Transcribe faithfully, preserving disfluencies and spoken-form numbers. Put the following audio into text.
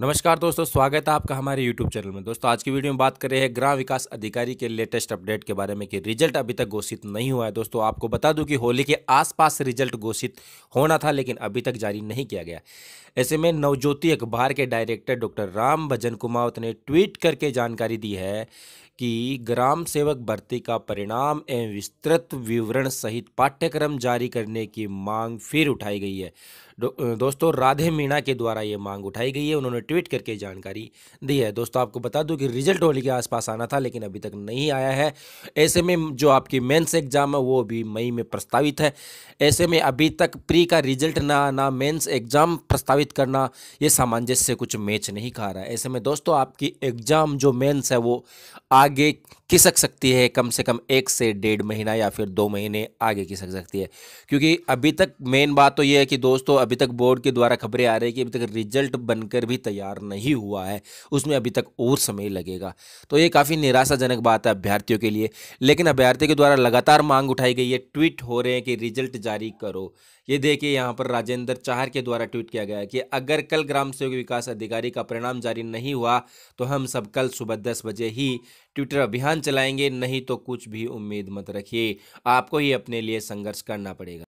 नमस्कार दोस्तों, स्वागत है आपका हमारे यूट्यूब चैनल में। दोस्तों आज की वीडियो में बात कर रहे हैं ग्राम विकास अधिकारी के लेटेस्ट अपडेट के बारे में कि रिजल्ट अभी तक घोषित नहीं हुआ है। दोस्तों आपको बता दूं कि होली के आसपास रिजल्ट घोषित होना था लेकिन अभी तक जारी नहीं किया गया। ऐसे में नवज्योति अखबार के डायरेक्टर डॉक्टर राम भजन कुमावत ने ट्वीट करके जानकारी दी है कि ग्राम सेवक भर्ती का परिणाम एवं विस्तृत विवरण सहित पाठ्यक्रम जारी करने की मांग फिर उठाई गई है। दो, दोस्तों राधे मीणा के द्वारा ये मांग उठाई गई है, उन्होंने ट्वीट करके जानकारी दी है। दोस्तों आपको बता दूं कि रिजल्ट होली के आसपास आना था लेकिन अभी तक नहीं आया है। ऐसे में जो आपकी मेंस एग्जाम है वो भी मई में प्रस्तावित है। ऐसे में अभी तक प्री का रिजल्ट ना आना, मेंस एग्जाम प्रस्तावित करना, ये सामंजस्य से कुछ मैच नहीं खा रहा है। ऐसे में दोस्तों आपकी एग्जाम जो मेंस है वो आगे खिसक सकती है, कम से कम एक से डेढ़ महीना या फिर दो महीने आगे खिसक सकती है, क्योंकि अभी तक मेन बात तो ये है कि दोस्तों अभी तक बोर्ड के द्वारा खबरें आ रही है कि अभी तक रिजल्ट बनकर भी तैयार नहीं हुआ है, उसमें अभी तक और समय लगेगा। तो ये काफ़ी निराशाजनक बात है अभ्यर्थियों के लिए। लेकिन अभ्यर्थियों के द्वारा लगातार मांग उठाई गई है, ट्वीट हो रहे हैं कि रिजल्ट जारी करो। ये देखिए यहाँ पर राजेंद्र चाहर के द्वारा ट्वीट किया गया है कि अगर कल ग्राम सेवक विकास अधिकारी का परिणाम जारी नहीं हुआ तो हम सब कल सुबह दस बजे ही ट्विटर अभियान चलाएंगे, नहीं तो कुछ भी उम्मीद मत रखिए, आपको ही अपने लिए संघर्ष करना पड़ेगा।